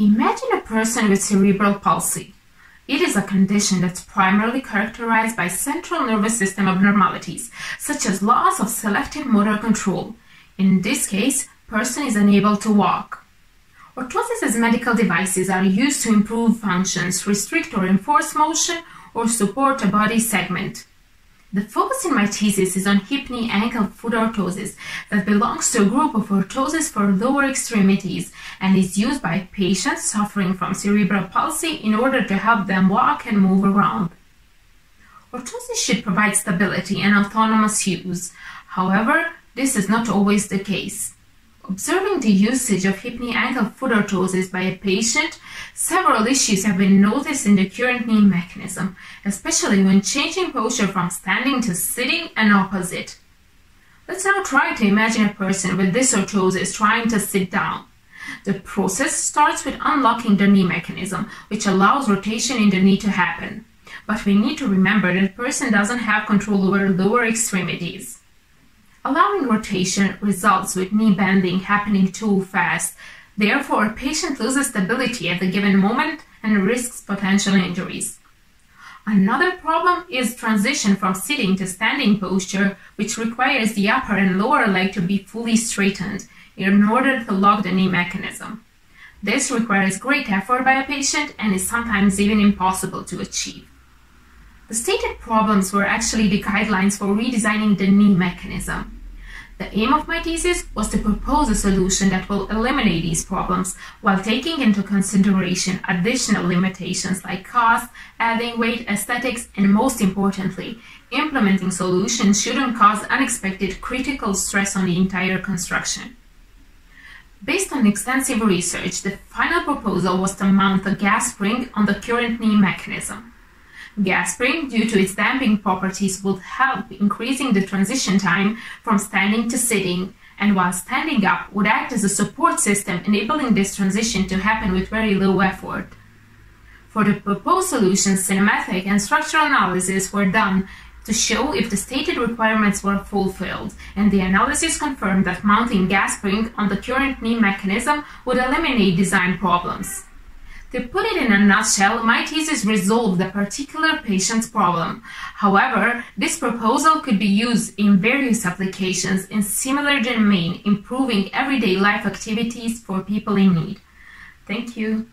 Imagine a person with cerebral palsy. It is a condition that's primarily characterized by central nervous system abnormalities, such as loss of selective motor control. In this case, person is unable to walk. Orthosis as medical devices are used to improve functions, restrict or enforce motion, or support a body segment. The focus in my thesis is on hip, knee, ankle, foot orthosis that belongs to a group of orthoses for lower extremities and is used by patients suffering from cerebral palsy in order to help them walk and move around. Orthosis should provide stability and autonomous use. However, this is not always the case. Observing the usage of hip, knee, ankle, foot orthosis by a patient, several issues have been noticed in the current knee mechanism, especially when changing posture from standing to sitting and opposite. Let's now try to imagine a person with this orthosis trying to sit down. The process starts with unlocking the knee mechanism, which allows rotation in the knee to happen. But we need to remember that a person doesn't have control over lower extremities. Allowing rotation results with knee bending happening too fast. Therefore, a patient loses stability at the given moment and risks potential injuries. Another problem is transition from sitting to standing posture, which requires the upper and lower leg to be fully straightened in order to lock the knee mechanism. This requires great effort by a patient and is sometimes even impossible to achieve. The stated problems were actually the guidelines for redesigning the knee mechanism. The aim of my thesis was to propose a solution that will eliminate these problems while taking into consideration additional limitations like cost, adding weight, aesthetics, and most importantly, implementing solutions shouldn't cause unexpected critical stress on the entire construction. Based on extensive research, the final proposal was to mount a gas spring on the current knee mechanism. Gas spring, due to its damping properties, would help increasing the transition time from standing to sitting, and while standing up would act as a support system, enabling this transition to happen with very low effort. For the proposed solutions, kinematic and structural analysis were done to show if the stated requirements were fulfilled, and the analysis confirmed that mounting gas spring on the current knee mechanism would eliminate design problems. To put it in a nutshell, my thesis resolved a particular patient's problem. However, this proposal could be used in various applications in similar domain, improving everyday life activities for people in need. Thank you.